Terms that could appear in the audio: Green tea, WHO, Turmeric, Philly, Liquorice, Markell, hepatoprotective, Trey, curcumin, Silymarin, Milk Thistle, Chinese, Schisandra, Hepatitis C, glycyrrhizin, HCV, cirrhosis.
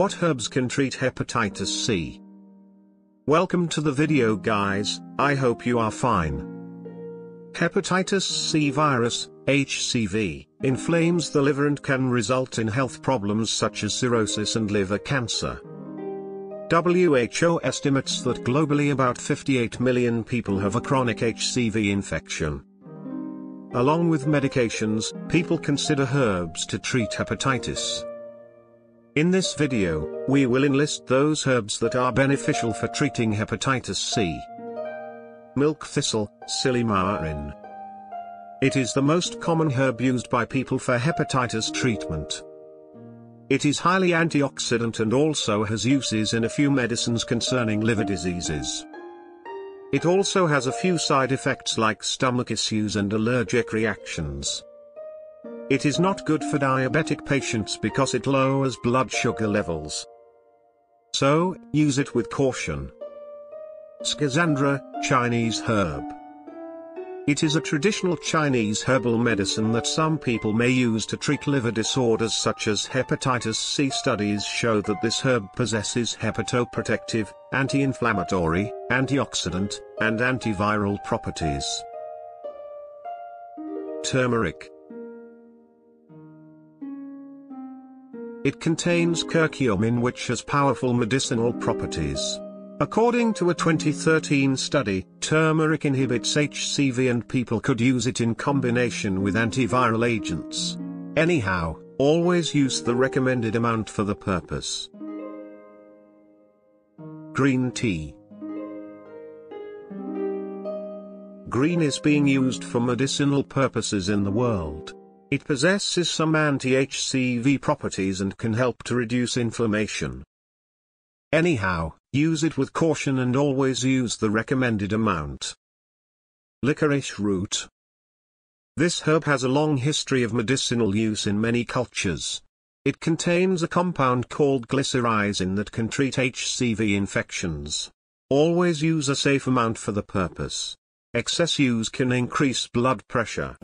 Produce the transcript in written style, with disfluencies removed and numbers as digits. What herbs can treat hepatitis C? Welcome to the video, guys. I hope you are fine. Hepatitis C virus, HCV, inflames the liver and can result in health problems such as cirrhosis and liver cancer. WHO estimates that globally about 58 million people have a chronic HCV infection. Along with medications, people consider herbs to treat hepatitis. In this video, we will enlist those herbs that are beneficial for treating hepatitis C. Milk thistle, Silymarin. It is the most common herb used by people for hepatitis treatment. It is highly antioxidant and also has uses in a few medicines concerning liver diseases. It also has a few side effects like stomach issues and allergic reactions. It is not good for diabetic patients because it lowers blood sugar levels. So, use it with caution. Schisandra, Chinese herb. It is a traditional Chinese herbal medicine that some people may use to treat liver disorders such as hepatitis C. Studies show that this herb possesses hepatoprotective, anti-inflammatory, antioxidant, and antiviral properties. Turmeric. It contains curcumin, which has powerful medicinal properties. According to a 2013 study, turmeric inhibits HCV and people could use it in combination with antiviral agents. Anyhow, always use the recommended amount for the purpose. Green tea. Green is being used for medicinal purposes in the world. It possesses some anti-HCV properties and can help to reduce inflammation. Anyhow, use it with caution and always use the recommended amount. Licorice root. This herb has a long history of medicinal use in many cultures. It contains a compound called glycyrrhizin that can treat HCV infections. Always use a safe amount for the purpose. Excess use can increase blood pressure.